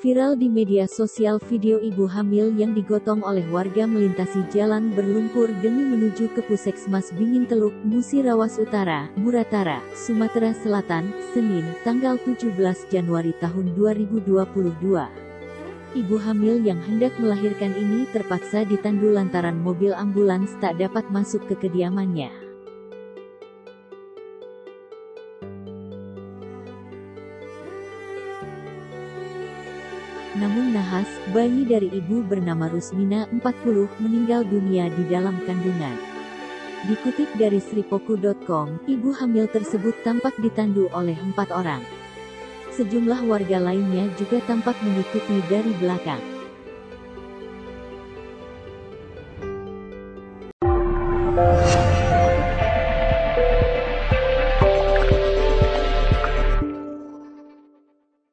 Viral di media sosial video ibu hamil yang digotong oleh warga melintasi jalan berlumpur demi menuju ke Puskesmas Bingin Teluk, Musi Rawas Utara, Muratara, Sumatera Selatan, Senin, tanggal 17 Januari tahun 2022. Ibu hamil yang hendak melahirkan ini terpaksa ditandu lantaran mobil ambulans tak dapat masuk ke kediamannya. Namun nahas, bayi dari ibu bernama Rusmina, 40, meninggal dunia di dalam kandungan. Dikutip dari Sripoku.com, ibu hamil tersebut tampak ditandu oleh 4 orang. Sejumlah warga lainnya juga tampak mengikuti dari belakang.